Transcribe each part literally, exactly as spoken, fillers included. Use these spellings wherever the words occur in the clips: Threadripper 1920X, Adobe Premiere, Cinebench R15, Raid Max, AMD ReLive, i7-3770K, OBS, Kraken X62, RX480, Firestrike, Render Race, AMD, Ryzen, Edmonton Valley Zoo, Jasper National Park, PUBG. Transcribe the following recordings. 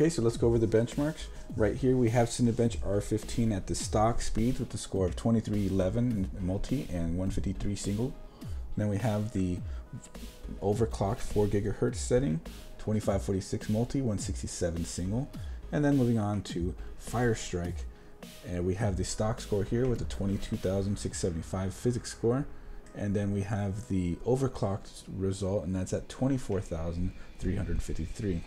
Okay, so let's go over the benchmarks. Right here we have Cinebench R fifteen at the stock speed with the score of twenty-three eleven multi and one fifty-three single. Then we have the overclocked four gigahertz setting, twenty-five forty-six multi, one sixty-seven single. And then moving on to Firestrike, and we have the stock score here with the twenty-two thousand six hundred seventy-five physics score. And then we have the overclocked result, and that's at twenty-four thousand three hundred fifty-three.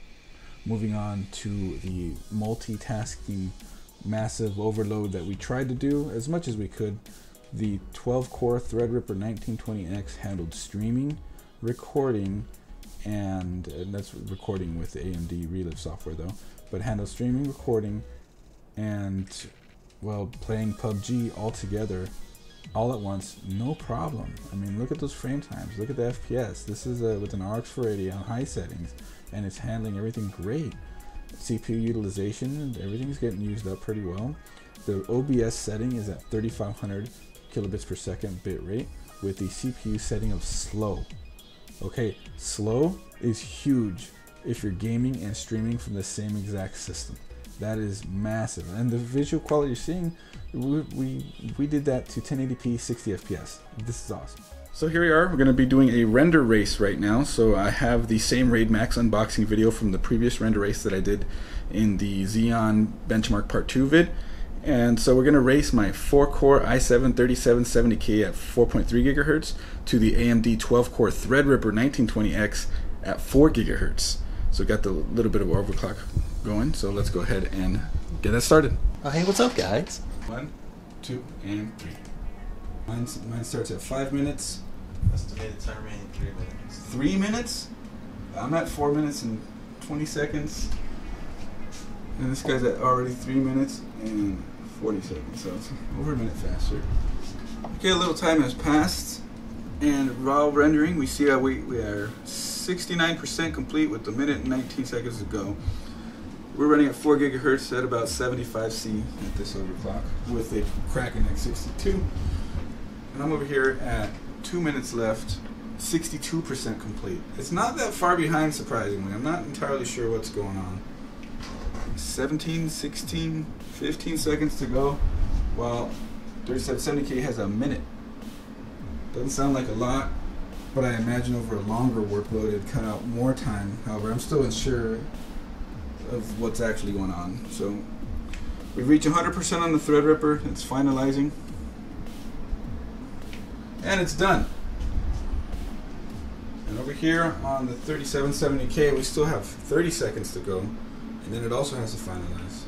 Moving on to the multitasking massive overload that we tried to do as much as we could. The twelve core Threadripper nineteen twenty X handled streaming, recording, and, and that's recording with the A M D ReLive software though, but handled streaming, recording, and, well, playing P U B G all together, all at once, no problem. I mean, look at those frame times, look at the F P S. This is a, with an R X four eighty on high settings, and it's handling everything great. C P U utilization, everything's getting used up pretty well. The O B S setting is at thirty-five hundred kilobits per second bit rate with the C P U setting of slow. Okay, slow is huge if you're gaming and streaming from the same exact system. That is massive. And the visual quality you're seeing, we, we, we did that to ten eighty p, sixty F P S. This is awesome. So here we are, we're gonna be doing a render race right now. So I have the same Raid Max unboxing video from the previous render race that I did in the Xeon benchmark part two vid. And so we're gonna race my four core i seven thirty-seven seventy K at four point three gigahertz to the A M D twelve core Threadripper nineteen twenty X at four gigahertz. So got the little bit of overclock going, so let's go ahead and get that started. Oh, hey, what's up, guys? One, two, and three. Mine, mine starts at five minutes. Estimated time remaining three minutes. Three minutes? I'm at four minutes and twenty seconds. And this guy's at already three minutes and forty seconds, so it's over a minute faster. Okay, a little time has passed. And raw rendering, we see that we, we are sixty-nine percent complete with a minute and nineteen seconds to go. We're running at four gigahertz at about seventy-five C at this overclock with a Kraken X sixty-two. And I'm over here at two minutes left, sixty-two percent complete. It's not that far behind, surprisingly. I'm not entirely sure what's going on. seventeen, sixteen, fifteen seconds to go, while thirty-seven seventy K has a minute. Doesn't sound like a lot, but I imagine over a longer workload it'd cut out more time. However, I'm still unsure of what's actually going on. So we've reached one hundred percent on the Threadripper. It's finalizing. And it's done. And over here on the thirty-seven seventy K, we still have thirty seconds to go. And then it also has to finalize.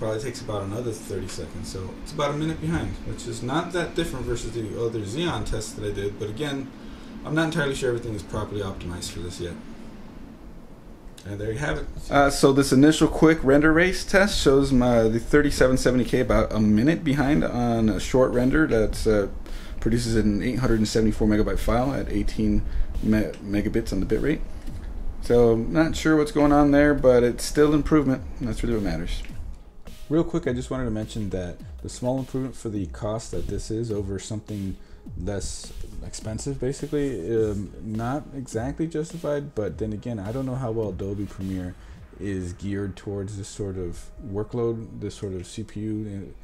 Probably takes about another thirty seconds, so it's about a minute behind, which is not that different versus the other Xeon test that I did, but again, I'm not entirely sure everything is properly optimized for this yet. And there you have it. Uh, so this initial quick render race test shows my the thirty-seven seventy K about a minute behind on a short render that uh, produces an eight hundred seventy-four megabyte file at eighteen me megabits on the bitrate. So not sure what's going on there, but it's still improvement, and that's really what matters. Real quick, I just wanted to mention that the small improvement for the cost that this is over something less expensive, basically, um, not exactly justified, but then again, I don't know how well Adobe Premiere is geared towards this sort of workload, this sort of C P U, and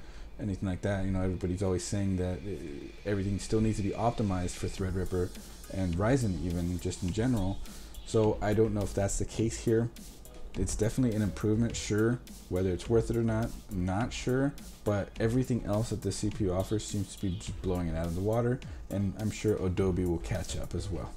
anything like that. You know, everybody's always saying that it, everything still needs to be optimized for Threadripper and Ryzen even, just in general. So I don't know if that's the case here. It's definitely an improvement, sure. Whether it's worth it or not, not sure. But everything else that the C P U offers seems to be just blowing it out of the water, and I'm sure Adobe will catch up as well.